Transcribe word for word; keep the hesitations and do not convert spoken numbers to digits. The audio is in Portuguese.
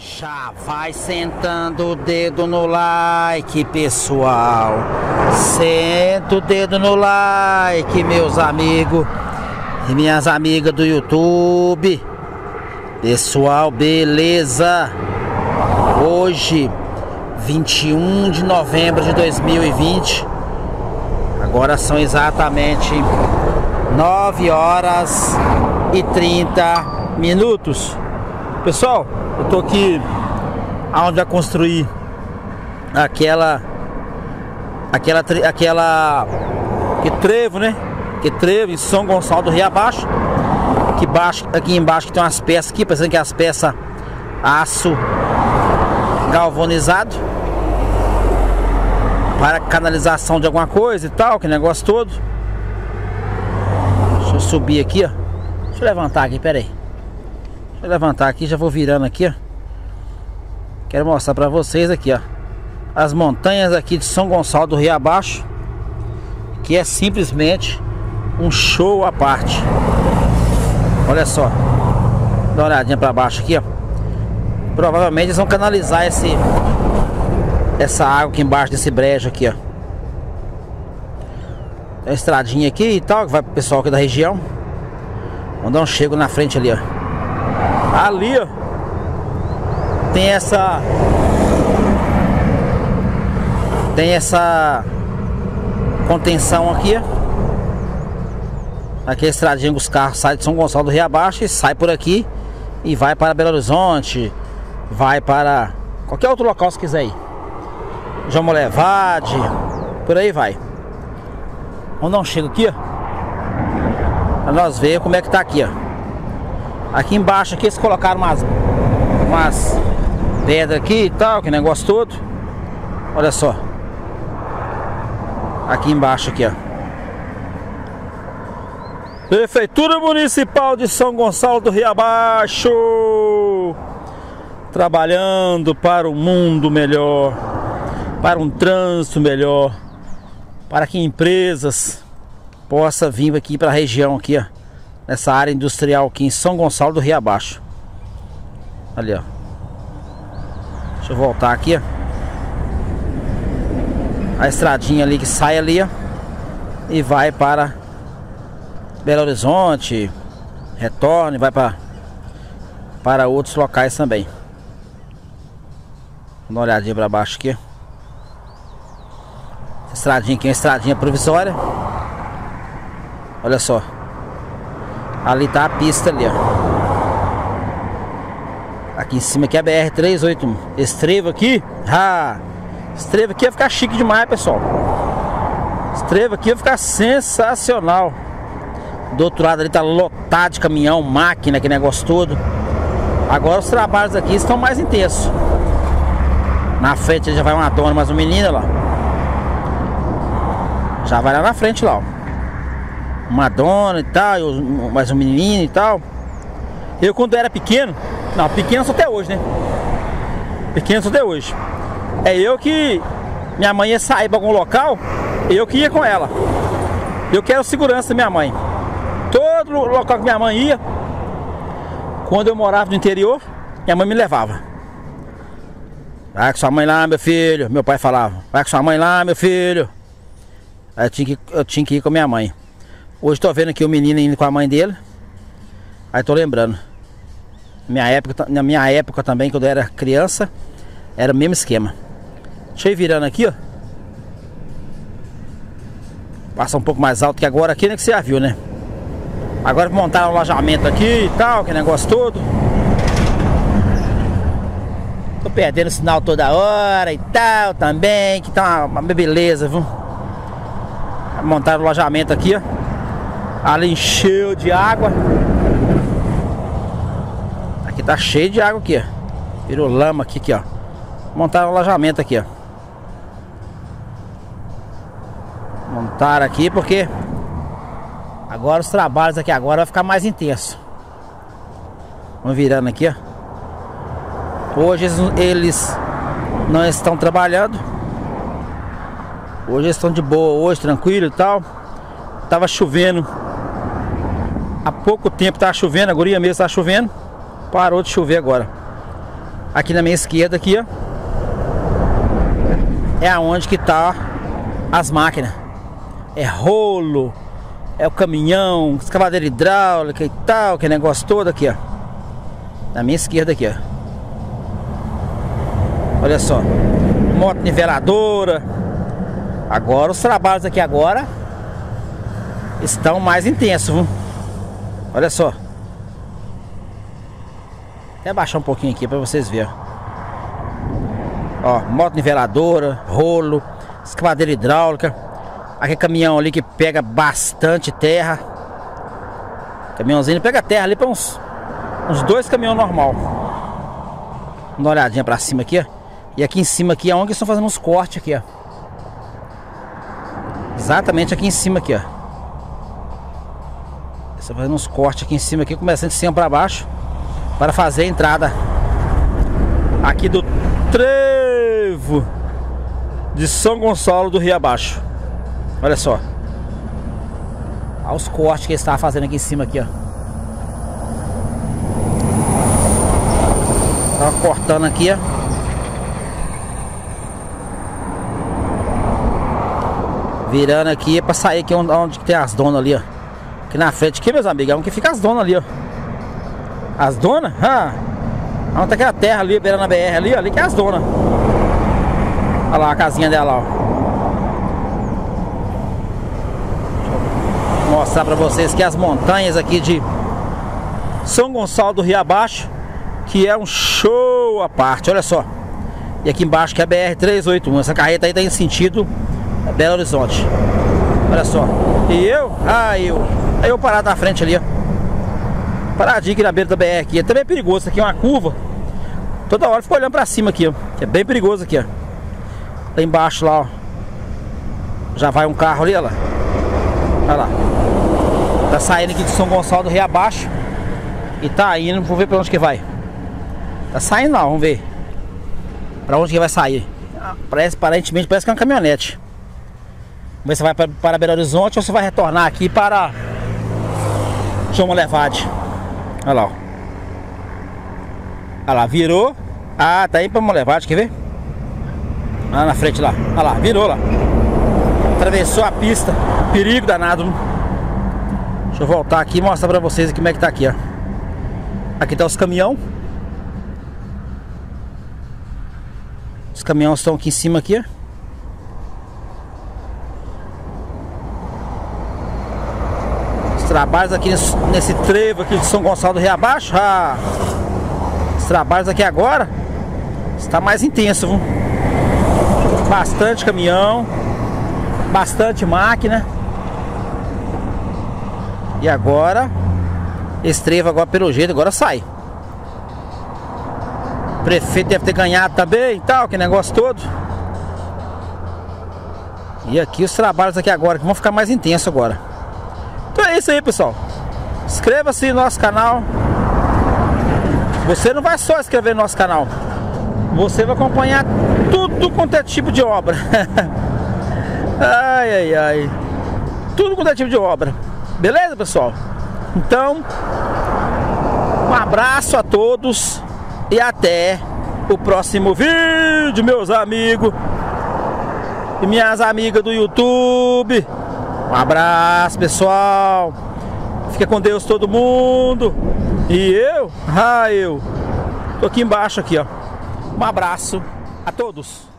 Já vai sentando o dedo no like, pessoal. Senta o dedo no like, meus amigos e minhas amigas do YouTube. Pessoal, beleza? Hoje, vinte e um de novembro de dois mil e vinte. Agora são exatamente nove horas e trinta minutos. Pessoal, eu tô aqui aonde eu construí aquela aquela aquela que trevo, né? Que trevo em São Gonçalo do Rio abaixo. Que baixo, aqui embaixo que tem umas peças aqui, pensando que é as peças aço galvanizado para canalização de alguma coisa e tal, que negócio todo. Deixa eu subir aqui, ó. Deixa eu levantar aqui, pera aí. Deixa eu levantar aqui, já vou virando aqui, ó. Quero mostrar pra vocês aqui, ó, as montanhas aqui de São Gonçalo do Rio abaixo, que é simplesmente um show à parte. Olha só, dá uma olhadinha pra baixo aqui, ó. Provavelmente eles vão canalizar esse, essa água aqui embaixo desse brejo aqui, ó. Tem uma estradinha aqui e tal, que vai pro pessoal aqui da região. Vamos dar um chego na frente ali, ó. Ali, ó, tem essa tem essa contenção aqui, ó. Aqui é a estradinha que os carros saem de São Gonçalo do Rio abaixo e sai por aqui e vai para Belo Horizonte, vai para qualquer outro local se quiser ir. João Monlevade, por aí vai. Vamos dar um chego aqui, ó, para nós ver como é que tá aqui, ó. Aqui embaixo aqui eles colocaram umas, umas pedras aqui e tal, que negócio todo. Olha só. Aqui embaixo aqui, ó. Prefeitura Municipal de São Gonçalo do Rio abaixo, trabalhando para um mundo melhor, para um trânsito melhor, para que empresas possam vir aqui para a região aqui, ó. Nessa área industrial aqui em São Gonçalo do Rio abaixo. Ali, ó. Deixa eu voltar aqui, ó. A estradinha ali que sai ali, ó, e vai para Belo Horizonte, retorna e vai para para outros locais também. Vou dar uma olhadinha para baixo aqui. Essa estradinha aqui é uma estradinha provisória. Olha só. Ali tá a pista ali, ó. Aqui em cima aqui é a B R trezentos e oitenta e um. Esse trevo aqui, ah, esse trevo aqui vai ficar chique demais, pessoal. Esse trevo aqui vai ficar sensacional. Do outro lado ali tá lotado de caminhão, máquina, que negócio todo. Agora os trabalhos aqui estão mais intensos. Na frente já vai uma dona, mais uma menina lá. Já vai lá na frente lá, ó. Uma dona e tal, mais um menino e tal. Eu quando era pequeno, não, pequeno só até hoje, né? Pequeno só até hoje. É eu que, minha mãe ia sair pra algum local, eu que ia com ela. Eu que era o segurança da minha mãe. Todo local que minha mãe ia, quando eu morava no interior, minha mãe me levava. Vai com sua mãe lá, meu filho, meu pai falava. Vai com sua mãe lá, meu filho. Aí eu tinha que, eu tinha que ir com minha mãe. Hoje tô vendo aqui o menino indo com a mãe dele. Aí tô lembrando. Minha época, na minha época também, quando eu era criança, era o mesmo esquema. Deixa eu ir virando aqui, ó. Passa um pouco mais alto que agora aqui, né? Que você já viu, né? Agora montaram um alojamento aqui e tal, que negócio todo. Tô perdendo o sinal toda hora e tal também, que tá uma, uma beleza, viu? Montaram um alojamento aqui, ó. Ali encheu de água. Aqui tá cheio de água aqui, ó. Virou lama aqui, aqui, ó. Montaram o alojamento aqui, ó. Montaram aqui porque agora os trabalhos aqui agora vai ficar mais intenso. Vamos virando aqui, ó. Hoje eles não estão trabalhando. Hoje eles estão de boa, hoje tranquilo e tal. Tava chovendo. Há pouco tempo tá chovendo, a guria mesmo tá chovendo. Parou de chover agora. aqui na minha esquerda aqui, ó, é aonde que tá as máquinas. É rolo, é o caminhão, escavadeira hidráulica e tal, que negócio todo aqui, ó. Na minha esquerda aqui, ó. Olha só, moto niveladora. Agora os trabalhos aqui agora estão mais intensos, viu? Olha só. Até baixar um pouquinho aqui para vocês verem. Ó, moto niveladora, rolo, escavadeira hidráulica. Aquele caminhão ali que pega bastante terra. Caminhãozinho pega terra ali para uns, uns dois caminhões normal. Dá uma olhadinha para cima aqui, ó. E aqui em cima aqui é onde estão fazendo uns cortes aqui, ó. Exatamente aqui em cima aqui, ó. Estou fazendo uns cortes aqui em cima, aqui, começando de cima para baixo, para fazer a entrada aqui do trevo de São Gonçalo do Rio Abaixo. Olha só, olha os cortes que ele estava fazendo aqui em cima aqui, ó. Tava cortando aqui, ó. Virando aqui para sair aqui onde tem as donas ali, ó. Aqui na frente aqui, meus amigos, é onde fica as donas ali, ó. As donas? Ah, onde tá aquela terra ali, beirando a B R ali, ó, ali que é as donas. Olha lá a casinha dela, ó. Vou mostrar pra vocês que as montanhas aqui de São Gonçalo do Rio Abaixo, que é um show à parte, olha só. E aqui embaixo que é a B R trezentos e oitenta e um, essa carreta aí tá em sentido Belo Horizonte. Olha só. E eu? Ah, eu... Aí eu parar na frente ali, ó. Paradinho aqui na beira da B R aqui. É também perigoso, isso aqui é uma curva. Toda hora fica olhando pra cima aqui, ó. É bem perigoso aqui, ó. Lá embaixo lá, ó. Já vai um carro ali, olha lá. Olha lá. Tá saindo aqui de São Gonçalo do Rio Abaixo. E tá indo, vou ver pra onde que vai. Tá saindo lá, vamos ver. Pra onde que vai sair. Parece, aparentemente parece que é uma caminhonete. Vamos ver se vai para, para Belo Horizonte ou se vai retornar aqui para João Monlevade. Olha lá, ó. Olha lá, virou. Ah, tá aí para Monlevade, quer ver? Lá na frente lá. Olha lá, virou lá. Atravessou a pista. Perigo danado. Deixa eu voltar aqui e mostrar para vocês como é que tá aqui, ó. Aqui tá os caminhão. Os caminhões estão aqui em cima aqui, ó. Trabalhos aqui nesse, nesse trevo aqui de São Gonçalo do Rio Abaixo. Ah, os trabalhos aqui agora está mais intenso, viu? Bastante caminhão, bastante máquina. E agora esse trevo agora pelo jeito agora sai. O prefeito deve ter ganhado também e tal, que negócio todo. E aqui os trabalhos aqui agora que vão ficar mais intensos agora. Então é isso aí, pessoal. Inscreva-se no nosso canal. Você não vai só inscrever no nosso canal, você vai acompanhar tudo quanto é tipo de obra. Ai, ai, ai. Tudo quanto é tipo de obra. Beleza, pessoal? Então, um abraço a todos e até o próximo vídeo, meus amigos e minhas amigas do YouTube. Um abraço, pessoal. Fica com Deus todo mundo. E eu, ah, eu tô aqui embaixo aqui, ó. Um abraço a todos.